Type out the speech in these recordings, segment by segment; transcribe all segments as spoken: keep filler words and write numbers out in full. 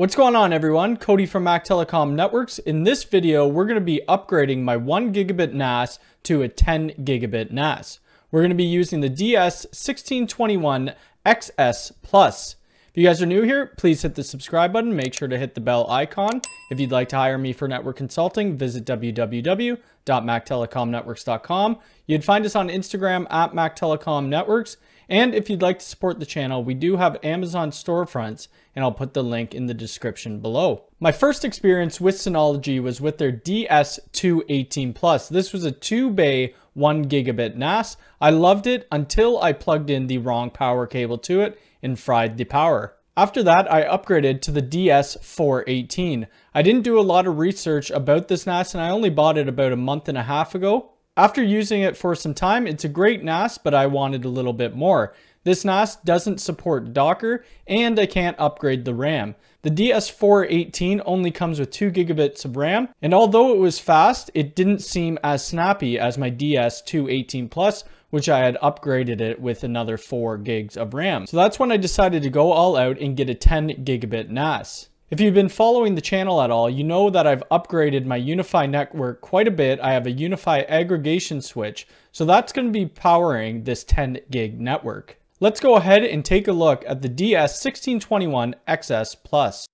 What's going on, everyone? Cody from MacTelecom Networks. In this video, we're going to be upgrading my one gigabit N A S to a ten gigabit N A S. We're going to be using the D S sixteen twenty-one X S plus. If you guys are new here, please hit the subscribe button. Make sure to hit the bell icon. If you'd like to hire me for network consulting, visit w w w dot mac telecom networks dot com. You'd find us on Instagram at MacTelecom Networks. And if you'd like to support the channel, we do have Amazon storefronts, and I'll put the link in the description below. My first experience with Synology was with their D S two eighteen plus. This was a two bay, one gigabit N A S. I loved it until I plugged in the wrong power cable to it and fried the power. After that, I upgraded to the D S four eighteen. I didn't do a lot of research about this N A S, and I only bought it about a month and a half ago. After using it for some time, it's a great N A S, but I wanted a little bit more. This N A S doesn't support Docker, and I can't upgrade the RAM. The D S four eighteen only comes with two gigabits of RAM, and although it was fast, it didn't seem as snappy as my D S two eighteen plus, which I had upgraded it with another four gigs of RAM. So that's when I decided to go all out and get a ten gigabit N A S. If you've been following the channel at all, you know that I've upgraded my UniFi network quite a bit. I have a UniFi aggregation switch, so that's going to be powering this ten gig network. Let's go ahead and take a look at the D S sixteen twenty-one X S plus.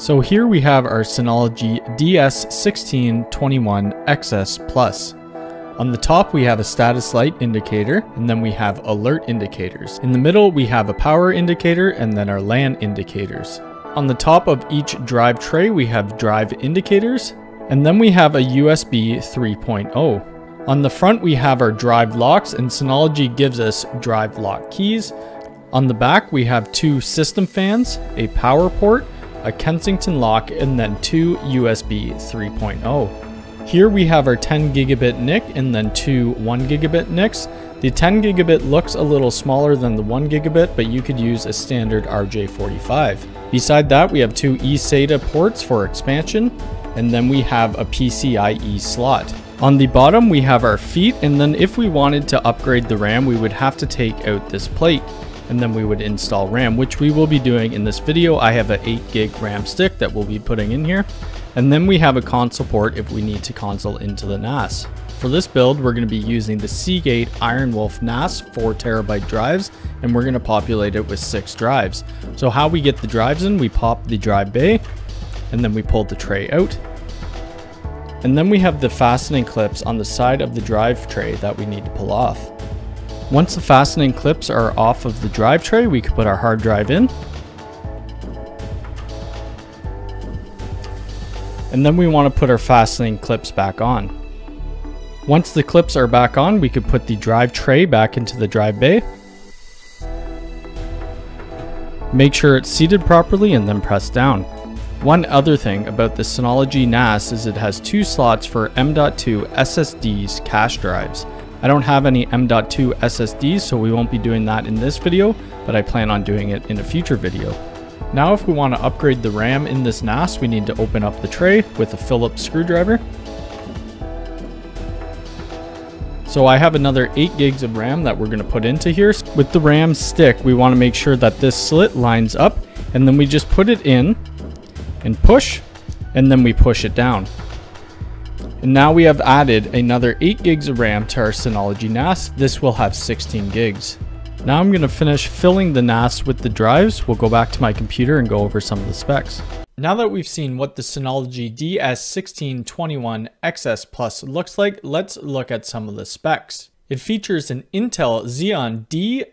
So here we have our Synology D S sixteen twenty-one X S plus. On the top, we have a status light indicator, and then we have alert indicators. In the middle, we have a power indicator, and then our LAN indicators. On the top of each drive tray, we have drive indicators, and then we have a U S B three point oh. On the front, we have our drive locks, and Synology gives us drive lock keys. On the back, we have two system fans, a power port, a Kensington lock, and then two U S B three point oh. Here we have our ten gigabit N I C and then two one gigabit N I Cs. The ten gigabit looks a little smaller than the one gigabit, but you could use a standard R J forty-five. Beside that, we have two E SATA ports for expansion, and then we have a PCIe slot. On the bottom, we have our feet, and then if we wanted to upgrade the RAM, we would have to take out this plate, and then we would install RAM, which we will be doing in this video. I have an eight gig RAM stick that we'll be putting in here. And then we have a console port if we need to console into the N A S. For this build, we're gonna be using the Seagate IronWolf N A S four terabyte drives, and we're gonna populate it with six drives. So how we get the drives in, we pop the drive bay, and then we pull the tray out. And then we have the fastening clips on the side of the drive tray that we need to pull off. Once the fastening clips are off of the drive tray, we can put our hard drive in. And then we want to put our fastening clips back on. Once the clips are back on, we could put the drive tray back into the drive bay. Make sure it's seated properly and then press down. One other thing about the Synology N A S is it has two slots for M dot two S S Ds cache drives. I don't have any M dot two S S Ds, so we won't be doing that in this video, but I plan on doing it in a future video. Now if we want to upgrade the RAM in this N A S, we need to open up the tray with a Phillips screwdriver. So I have another eight gigs of RAM that we're going to put into here. With the RAM stick, we want to make sure that this slit lines up, and then we just put it in and push, and then we push it down. And now we have added another eight gigs of RAM to our Synology N A S. This will have sixteen gigs. Now I'm going to finish filling the N A S with the drives. We'll go back to my computer and go over some of the specs. Now that we've seen what the Synology D S sixteen twenty-one X S plus looks like, let's look at some of the specs. It features an Intel Xeon D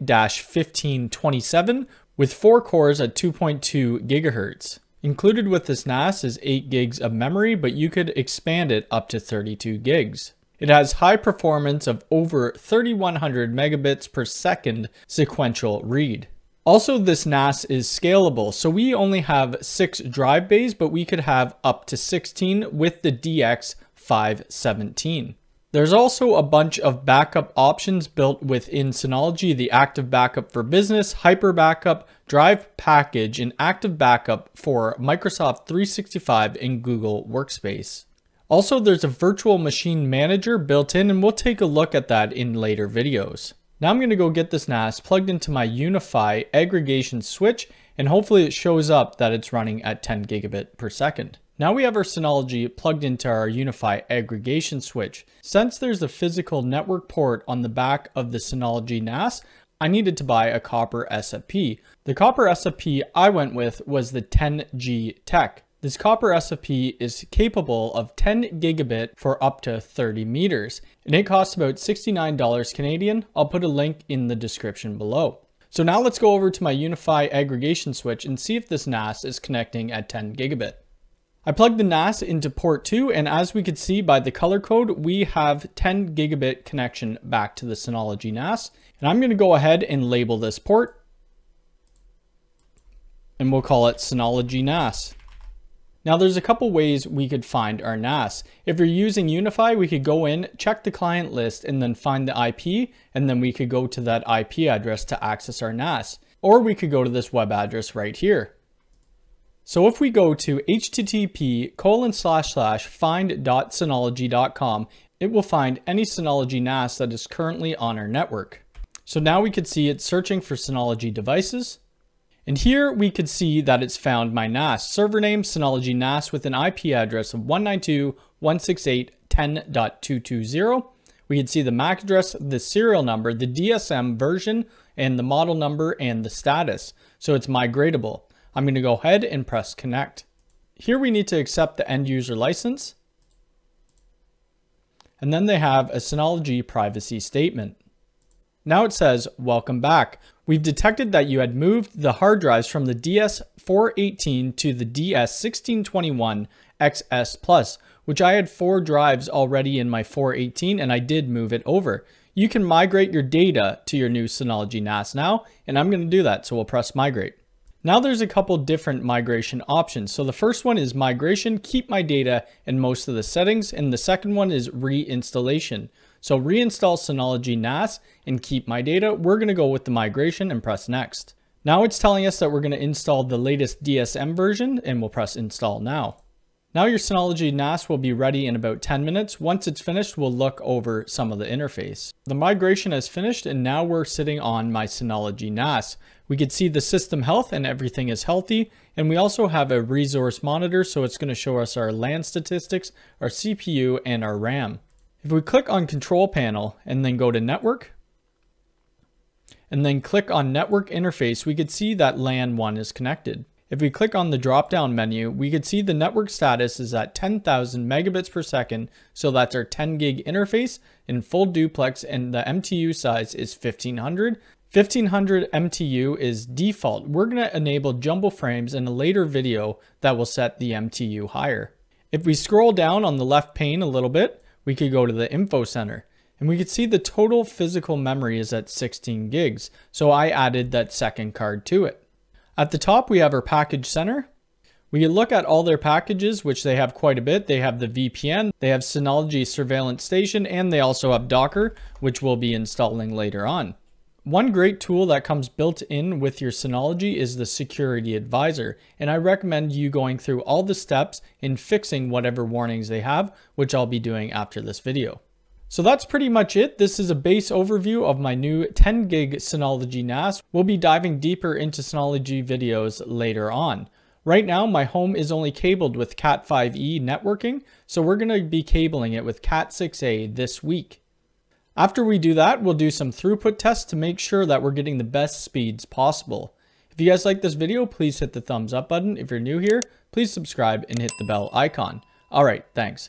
fifteen twenty-seven with four cores at two point two gigahertz. Included with this N A S is eight gigs of memory, but you could expand it up to thirty-two gigs. It has high performance of over thirty-one hundred megabits per second sequential read. Also, this N A S is scalable, so we only have six drive bays, but we could have up to sixteen with the D X five seventeen. There's also a bunch of backup options built within Synology: the Active Backup for Business, Hyper Backup, Drive Package, and Active Backup for Microsoft three sixty-five and Google Workspace. Also, there's a Virtual Machine Manager built in, and we'll take a look at that in later videos. Now I'm going to go get this N A S plugged into my UniFi aggregation switch, and hopefully it shows up that it's running at ten gigabit per second. Now we have our Synology plugged into our UniFi aggregation switch. Since there's a physical network port on the back of the Synology N A S, I needed to buy a copper S F P. The copper S F P I went with was the ten G Tech. This copper S F P is capable of ten gigabit for up to thirty meters, and it costs about sixty-nine dollars Canadian. I'll put a link in the description below. So now let's go over to my UniFi aggregation switch and see if this N A S is connecting at ten gigabit. I plugged the N A S into port two, and as we could see by the color code, we have ten gigabit connection back to the Synology N A S. And I'm going to go ahead and label this port, and we'll call it Synology N A S. Now there's a couple ways we could find our N A S. If you're using UniFi, we could go in, check the client list, and then find the I P, and then we could go to that I P address to access our N A S. Or we could go to this web address right here. So if we go to H T T P colon slash slash find dot synology dot com, it will find any Synology N A S that is currently on our network. So now we could see it's searching for Synology devices. And here we could see that it's found my N A S. Server name, Synology N A S, with an I P address of one ninety-two dot one sixty-eight dot ten dot two twenty. We could see the M A C address, the serial number, the D S M version, and the model number and the status. So it's migratable. I'm going to go ahead and press connect. Here we need to accept the end user license. And then they have a Synology privacy statement. Now it says, welcome back. We've detected that you had moved the hard drives from the D S four eighteen to the D S sixteen twenty-one X S plus, which I had four drives already in my four eighteen, and I did move it over. You can migrate your data to your new Synology N A S now, and I'm gonna do that, so we'll press migrate. Now there's a couple different migration options. So the first one is migration, keep my data and most of the settings, and the second one is reinstallation. So reinstall Synology N A S and keep my data. We're going to go with the migration and press next. Now it's telling us that we're going to install the latest D S M version, and we'll press install now. Now your Synology N A S will be ready in about ten minutes. Once it's finished, we'll look over some of the interface. The migration has finished, and now we're sitting on my Synology N A S. We can see the system health and everything is healthy. And we also have a resource monitor, so it's going to show us our LAN statistics, our C P U, and our RAM. If we click on Control Panel and then go to Network, and then click on Network Interface, we could see that LAN one is connected. If we click on the drop-down menu, we could see the network status is at ten thousand megabits per second, so that's our ten gig interface in full duplex, and the M T U size is fifteen hundred. fifteen hundred M T U is default. We're going to enable jumbo frames in a later video that will set the M T U higher. If we scroll down on the left pane a little bit, we could go to the info center, and we could see the total physical memory is at sixteen gigs. So I added that second card to it. At the top, we have our package center. We can look at all their packages, which they have quite a bit. They have the V P N, they have Synology Surveillance Station, and they also have Docker, which we'll be installing later on. One great tool that comes built in with your Synology is the Security Advisor, and I recommend you going through all the steps in fixing whatever warnings they have, which I'll be doing after this video. So that's pretty much it. This is a base overview of my new ten gig Synology N A S. We'll be diving deeper into Synology videos later on. Right now, my home is only cabled with Cat five E networking, so we're going to be cabling it with Cat six A this week. After we do that, we'll do some throughput tests to make sure that we're getting the best speeds possible. If you guys like this video, please hit the thumbs up button. If you're new here, please subscribe and hit the bell icon. All right, thanks.